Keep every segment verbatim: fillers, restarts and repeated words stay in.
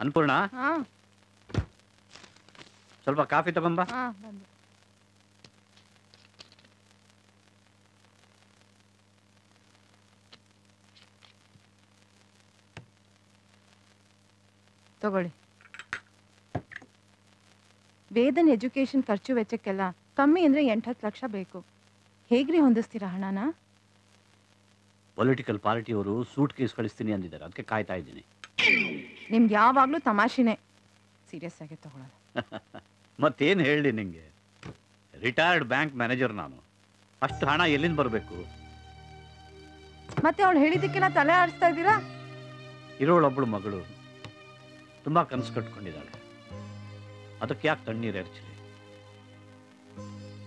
अन्पूर्णा स्वल्प काफी तगंबा तगोळ्ळि वेदन एजुकेशन खर्चु वेच्चक्केल्ल कम्मी अंद्रे ಎಂಟು ಹತ್ತು लक्ष बेकु हेग्री होंदिस्तीरा हणना पॉलिटिकल पार्टी ಅವರು सूट केस ಕಳಿಸ್ತೀನಿ ಅಂದಿದ್ದಾರೆ ಅದಕ್ಕೆ ಕಾಯ್ತಾ ಇದ್ದೀನಿ ನಿಮಗೆ ಯಾವಾಗಲೂ ತಮಾಷೆನೇ ಸೀರಿಯಸ್ ಆಗಿ ತಗೊಳ್ಳೋಣ ಮತ್ತೆ ಏನು ಹೇಳಿ ನಿಮಗೆ ರಿಟೈರ್ಡ್ ಬ್ಯಾಂಕ್ ಮ್ಯಾನೇಜರ್ ನಾನು ಅಷ್ಟು ಹಣ ಎಲ್ಲಿಂದ ಬರಬೇಕು ಮತ್ತೆ ಅವಳು ಹೇಳಿದಕ್ಕೆಲ್ಲ ತಲೆ ಆಡಿಸ್ತಾ ಇದ್ದೀರಾ ಇರೋಳು ಒಬ್ಬಳು ಮಗಳು ತುಂಬಾ ಕನಸು ಕಟ್ಟಿಕೊಂಡಿದ್ದಾಳೆ ಅದಕ್ಕೆ ಯಾಕೆ ತಣ್ಣೀರು ಎರ್ಚಿರಿ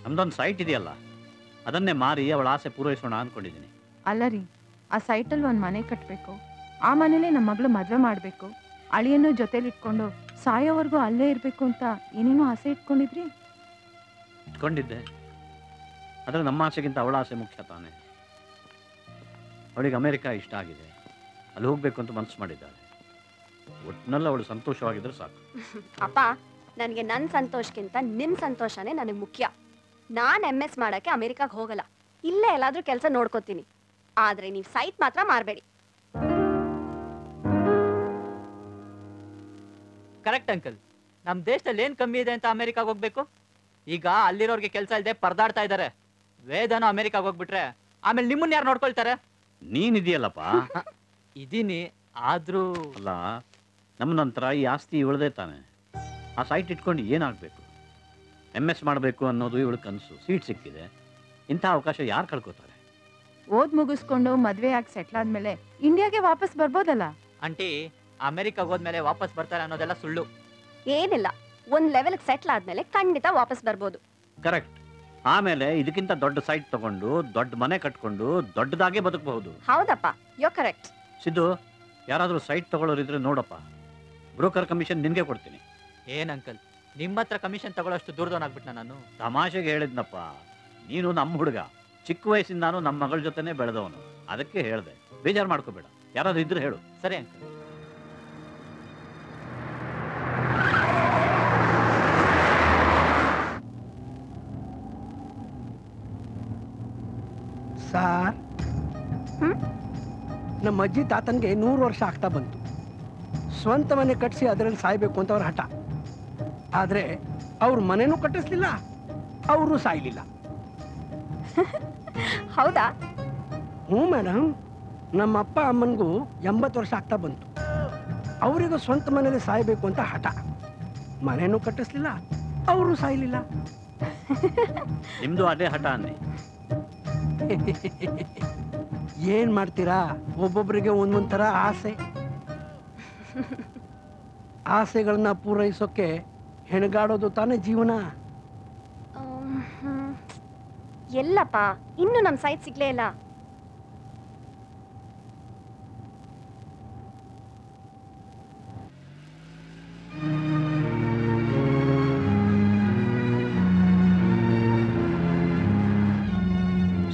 ನಮ್ದೊಂದು ಸೈಟ್ ಇದೆಯಲ್ಲ ಅದನ್ನೇ ಮಾರಿ ಅವಳ ಆಸೆ ಪೂರೈಸೋಣ ಅಂದ್ಕೊಂಡಿದ್ದೀನಿ ಅಲ್ಲರಿ ಆ ಸೈಟಲ್ಲಿ ಒಂದು ಮನೆ ಕಟ್ಟಬೇಕು ಆ ಮನೇಲೆ ನಮ್ಮ ಮಗಳು ಮದುವೆ ಮಾಡಬೇಕು ಅಳಿಯನ್ನು ಜೊತೆಲಿ ಇಟ್ಕೊಂಡು ಸಾಯೋವರೆಗೂ ಅಲ್ಲೇ ಇರಬೇಕು ಅಂತ ಏನೇನೋ ಆಸೆ ಇಟ್ಕೊಂಡಿದ್ರಿ ಇಟ್ಕೊಂಡಿದ್ದೆ ಆದರೆ ನಮ್ಮ ಆಸೆಗಿಂತ ಅವಳ ಆಸೆ ಮುಖ್ಯ ತಾನೆ ಅವಳಿಗೆ ಅಮೆರಿಕ ಇಷ್ಟ ಆಗಿದೆ ಅಲ್ಲಿ ಹೋಗಬೇಕು ಅಂತ ಮನಸ್ಸು ಮಾಡಿದ್ದಾಳೆ ಒಟ್ಟಿನಲ್ಲಿ ಅವಳು ಸಂತೋಷವಾಗಿದ್ರೆ ಸಾಕು ಅಪ್ಪ ನನಗೆ ನನ್ನ ಸಂತೋಷಕ್ಕಿಂತ ನಿಮ್ಮ ಸಂತೋಷನೇ ನನಗೆ ಮುಖ್ಯ ನಾನು ಎಂ ಎಸ್ ಮಾಡೋಕ್ಕೆ ಅಮೆರಿಕಾಗೆ ಹೋಗಲ್ಲ ಇಲ್ಲೇ ಎಲ್ಲಾದರೂ ಕೆಲಸ ನೋಡ್ಕೋತೀನಿ ಆದರೆ ನೀವು ಸೈಟ್ ಮಾತ್ರ ಮಾರಬೇಡಿ ಕರೆಕ್ಟ್ ಅಂಕಲ್ ನಮ್ಮ ದೇಶದಲ್ಲಿ ಏನು ಕಮ್ಮಿ ಇದೆ ಅಂತ ಅಮೆರಿಕಾಗೆ ಹೋಗಬೇಕು ಈಗ ಅಲ್ಲಿರೋರಿಗೆ ಕೆಲಸ ಇಲ್ಲದೆ ಪರದಾಡ್ತಾ ಇದ್ದಾರೆ ವೇದನ ಅಮೆರಿಕಾಗೆ ಹೋಗ್ಬಿಟ್ರೆ ಆಮೇಲೆ ನಿಮ್ಮನ್ನ ಯಾರು ನೋಡ್ಕೊಳ್ತಾರೆ ನೀನಿದೆಯಲ್ಲಪ್ಪ ಇದೀನಿ ಆದರೂ ಅಲ್ಲ ನಮ್ಮ ನಂತರ ಈ ಆಸ್ತಿ ಇವಳದೇ ತಾನೆ ಆ ಸೈಟ್ ಇಟ್ಕೊಂಡು ಏನಾಗಬೇಕು ಎಂ ಎಸ್ ಮಾಡಬೇಕು ಅನ್ನೋದು ಇವಳು ಕನಸು ಸೀಟ್ ಸಿಕ್ಕಿದೆ ಇಂಥ ಅವಕಾಶ ಯಾರು ಕಳ್ಕೊತಾರೆ ಓದ್ ಮುಗಿಸ್ಕೊಂಡು ಮದುವೆಯಾಗಿ ಸೆಟ್ಲ್ ಆದಮೇಲೆ ಇಂಡಿಯಾಗೆ ವಾಪಸ್ ಬರ್ಬೋದಲ್ಲ ಆಂಟಿ ಅಮೆರಿಕಾಗೆ ಹೋದ್ಮೇಲೆ ವಾಪಸ್ ಬರ್ತಾರೆ ಅನ್ನೋದೆಲ್ಲ ಸುಳ್ಳು ಏನಿಲ್ಲ ಒಂದು ಲೆವೆಲ್ಗೆ ಸೆಟ್ಲ್ ಆದಮೇಲೆ ಖಂಡಿತ ವಾಪಸ್ ಬರ್ಬೋದು ಕರೆಕ್ಟ್ ಆಮೇಲೆ ಇದಕ್ಕಿಂತ ದೊಡ್ಡ ಸೈಟ್ ತಗೊಂಡು ದೊಡ್ಡ ಮನೆ ಕಟ್ಕೊಂಡು ದೊಡ್ಡದಾಗೆ ಬದುಕಬಹುದು ಹೌದಪ್ಪ ಯೋ ಕರೆಕ್ಟ್ ಸಿದ್ದು ಯಾರಾದರೂ ಸೈಟ್ ತಗೊಳ್ಳೋರಿದ್ರೆ ನೋಡಪ್ಪ ಬ್ರೋಕರ್ ಕಮಿಷನ್ ನಿನಗೆ ಕೊಡ್ತೀನಿ ಏನು ಅಂಕಲ್ ನಿಮ್ಮ ಹತ್ರ ಕಮಿಷನ್ ತಗೊಳ್ಳೋಷ್ಟು ದೂರದವನಾಗ್ಬಿಟ್ನ ನಾನು ತಮಾಷೆಗೆ ಹೇಳಿದ್ನಪ್ಪ ನೀನು ನಮ್ಮ ಹುಡುಗ ಚಿಕ್ಕ ವಯಸ್ಸಿಂದ ನಾನು ನಮ್ಮ ಮಗಳ ಜೊತೆನೇ ಬೆಳೆದವನು ಅದಕ್ಕೆ ಹೇಳಿದೆ ಬೇಜಾರು ಮಾಡ್ಕೋಬೇಡ ಯಾರಾದರೂ ಇದ್ರೆ ಹೇಳು ಸರಿ ಅಂಕಲ್ ಸಾರ್ ನಮ್ಮ ಅಜ್ಜಿ ತಾತನಿಗೆ ನೂರು ವರ್ಷ ಆಗ್ತಾ ಬಂತು ಸ್ವಂತ ಮನೆ ಕಟ್ಟಿಸಿ ಅದರಲ್ಲಿ ಸಾಯ್ಬೇಕು ಅಂತ ಅವ್ರ ಹಠ ಆದರೆ ಅವ್ರ ಮನೆನೂ ಕಟ್ಟಿಸ್ಲಿಲ್ಲ ಅವರು ಸಾಯ್ಲಿಲ್ಲ ಹೌದಾ ಹ್ಞೂ ಮೇಡಮ್ ನಮ್ಮ ಅಪ್ಪ ಅಮ್ಮನಿಗೂ ಎಂಬತ್ತು ವರ್ಷ ಆಗ್ತಾ ಬಂತು ಅವರಿಗೂ ಸ್ವಂತ ಮನೇಲಿ ಸಾಯ್ಬೇಕು ಅಂತ ಹಠ ಮನೆನೂ ಕಟ್ಟಿಸ್ಲಿಲ್ಲ ಅವರು ಸಾಯ್ಲಿಲ್ಲ ನಿಮ್ಮದು ಅದೇ ಹಠ ಅನ್ನಿ ಏನ್ ಮಾಡ್ತೀರಾ ಒಬ್ಬೊಬ್ಬರಿಗೆ ಒಂದೊಂಥರ ಆಸೆ ಆಸೆಗಳನ್ನ ಪೂರೈಸೋಕೆ ಹೆಣಗಾಡೋದು ತಾನೇ ಜೀವನ ಎಲ್ಲಪ್ಪ ಇನ್ನು ನಮ್ಮ ಸೈಟ್ ಸಿಗ್ಲೇ ಇಲ್ಲ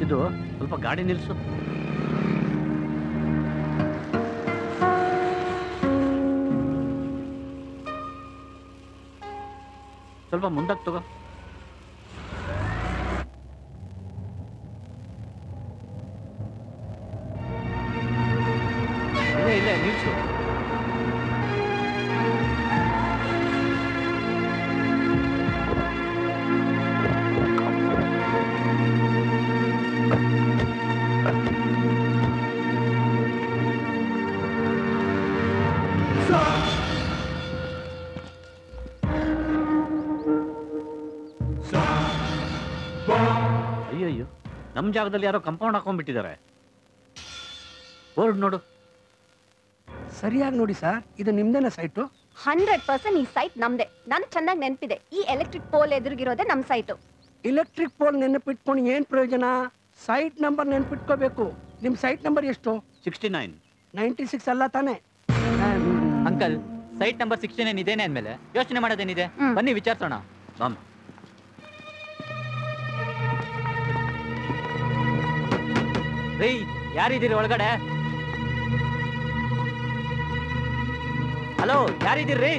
ಸಿದ್ದು ಸ್ವಲ್ಪ ಗಾಡಿ ನಿಲ್ಸು ಸ್ವಲ್ಪ ಮುಂದಕ್ಕೆ ತಗೋ ಇಲ್ಲ ನಿಲ್ಸು ನಮ್ಮ ಜಾಗದಲ್ಲಿ ಯಾರೋ ಕಂಪೌಂಡ್ ಹಾಕೊಂಡ್ಬಿಟ್ಟಿದ್ದಾರೆ ಬೋರ್ಡ್ ನೋಡು ಸರಿಯಾಗಿ ನೋಡಿ ಸರ್ ಇದು ನಿಮ್ದೇನಾ ಸೈಟು ಹಂಡ್ರೆಡ್ ಪರ್ಸೆಂಟ್ ಈ ಸೈಟ್ ನಮ್ದೆ ನನ್ ಚೆನ್ನಾಗಿ ನೆನಪಿದೆ ಈ ಎಲೆಕ್ಟ್ರಿಕ್ ಪೋಲ್ ಎದುರಿಗಿರೋದೆ ನಮ್ಮ ಸೈಟು ಎಲೆಕ್ಟ್ರಿಕ್ ಪೋಲ್ ನೆನಪಿಟ್ಕೊಂಡು ಏನ್ ಪ್ರಯೋಜನ ಸೈಟ್ ನಂಬರ್ ನೆನಪಿಟ್ಕೋಬೇಕು ನಿಮ್ಮ ಸೈಟ್ ನಂಬರ್ ಎಷ್ಟು ಸಿಕ್ಸ್ಟಿ ನೈನ್ ನೈಂಟಿ ಸಿಕ್ಸ್ ಅಲ್ಲ ತಾನೆ uncle site number sixty nine ಇದೇನೆ ಅಂದಮೇಲೆ ಯೋಚನೆ ಮಾಡೋದೇನಿದೆ ಬನ್ನಿ ವಿಚಾರಿಸೋಣ ಯಾರಿದ್ದೀರಿ ಒಳಗಡೆ ಹಲೋ ಯಾರಿದ್ದೀರಿ?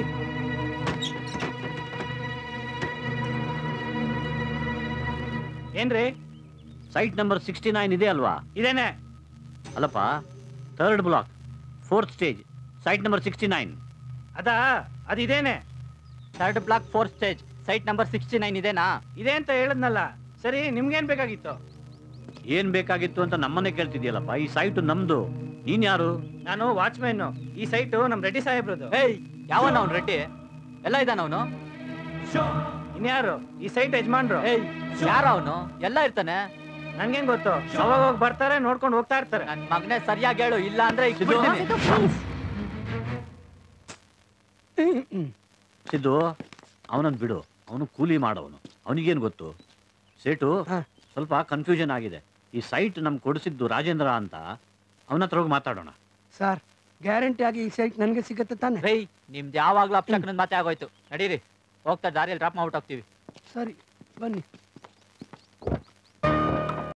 ಏನ್ರಿ ಸೈಟ್ ನಂಬರ್ ಸಿಕ್ಸ್ಟಿ ನೈನ್ ಇದೆ ಅಲ್ವಾ? ಇದೇನೆ ಅಲ್ಲಪ್ಪ, third block fourth stage site number sixty nine ಅದಾ? ಅದು ಇದೇನೆ, third block fourth stage site number sixty nine ಇದೇನಾ? ಇದೆ ಅಂತ ಹೇಳದ್ನಲ್ಲ. ಸರಿ, ನಿಮ್ಗೇನ್ ಬೇಕಾಗಿತ್ತು? ಏನ್ ಬೇಕಾಗಿತ್ತು ಅಂತ ನಮ್ಮನ್ನೇ ಕೇಳ್ತಿದ್ಯಲ್ಲಪ್ಪ. ಈ ಸೈಟ್ ನಮ್ದು, ನೀನ್ ಯಾರು? ನಾನು ವಾಚ್ಮ್ಯಾನ್. ಈ ಸೈಟ್ ನಮ್ ರೆಡ್ಡಿ ಸಾಹೇಬ್ರದು. ಹೇಯ್, ಯಾವನ ಅವ್ನು ರೆಡ್ಡಿ? ಎಲ್ಲ ಇದ್ದಾನ ಅವನು. ಇನ್ಯಾರು ಈ ಸೈಟ್ ಯಜಮಾನ್ರು? ಹೇಯ್, ಯಾರ ಅವನು? ಎಲ್ಲ ಇರ್ತಾನೆ, ನಂಗೇನ್ ಗೊತ್ತು. ಅವಾಗ ಹೋಗಿ ಬರ್ತಾರೆ, ನೋಡ್ಕೊಂಡು ಹೋಗ್ತಾ ಇರ್ತಾರೆ. ನನ್ ಮಗನೇ ಸರಿಯಾಗಿ ಹೇಳು, ಇಲ್ಲ ಅಂದ್ರೆ ಸಿದ್ದು ಅವನನ್ ಬಿಡು, ಅವನು ಕೂಲಿ ಮಾಡವನು, ಅವನಿಗೇನ್ ಗೊತ್ತು. ಸೇಟು, ಸ್ವಲ್ಪ ಕನ್ಫ್ಯೂಷನ್ ಆಗಿದೆ. ಈ ಸೈಟ್ ನಮ್ಗೆ ಕೊಡಿಸಿದ್ದು ರಾಜೇಂದ್ರ ಅಂತ, ಅವನ ಹತ್ರ ಹೋಗಿ ಮಾತಾಡೋಣ. ಸರ್, ಗ್ಯಾರಂಟಿ ಆಗಿ ಈ ಸೈಟ್ ನನಗೆ ಸಿಗುತ್ತೆ ತಾನೆ? ರೈ, ನಿಮ್ದು ಯಾವಾಗಲೂ ಅಪ್ಸಕ್ಕನದ ಮಾತೆ ಆಗೋಯ್ತು. ನಡೀರಿ, ಹೋಗ್ತಾ ದಾರಿಯಲ್ಲಿ ಡ್ರಾಪ್ ಮಾಡ್ಬಿಟ್ಟು ಹೋಗ್ತೀವಿ. ಸರಿ, ಬನ್ನಿ.